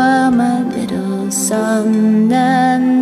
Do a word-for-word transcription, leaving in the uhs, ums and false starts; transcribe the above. are my little son and